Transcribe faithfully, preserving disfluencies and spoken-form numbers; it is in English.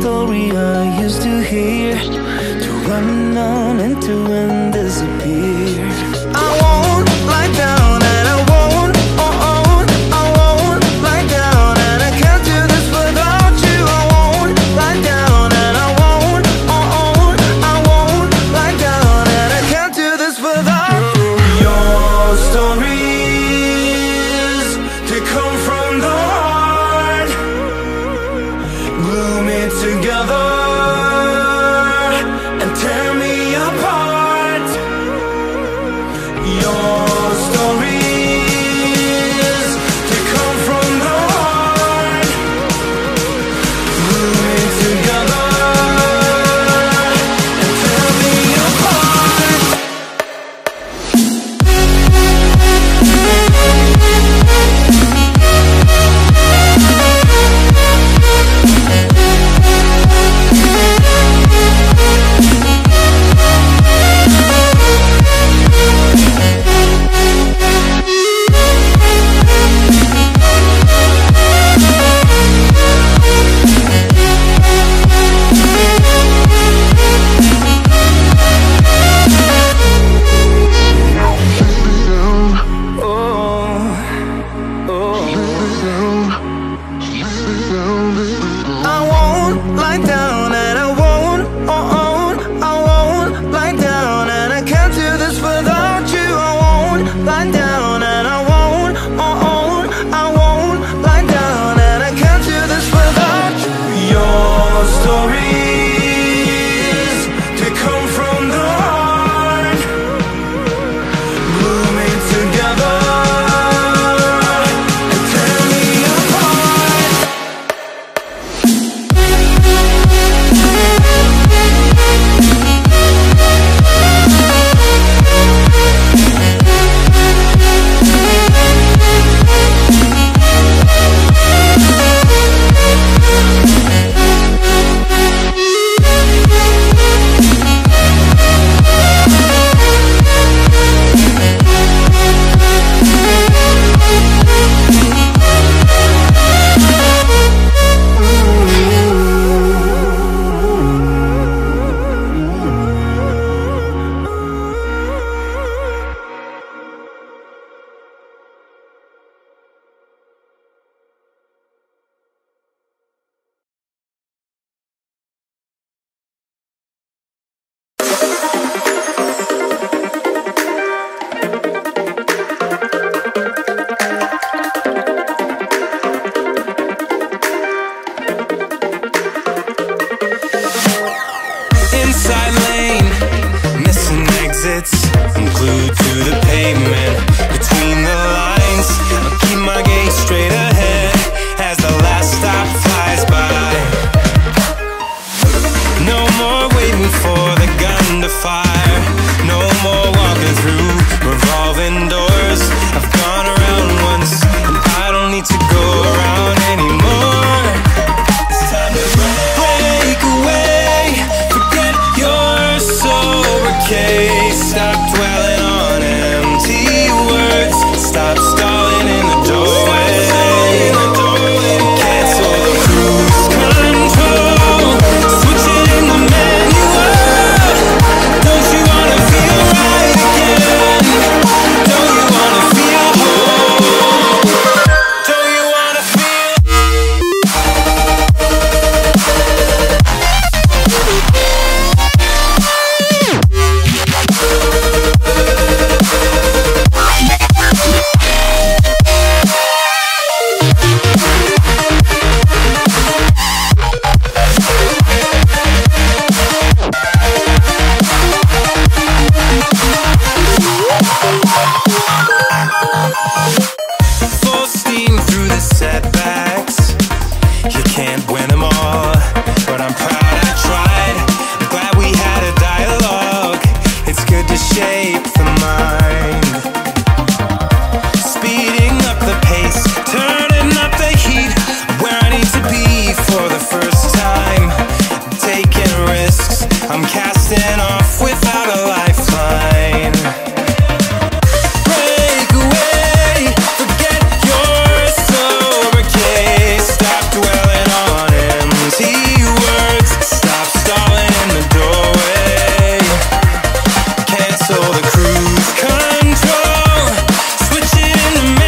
Story I used to hear, to run on and to end.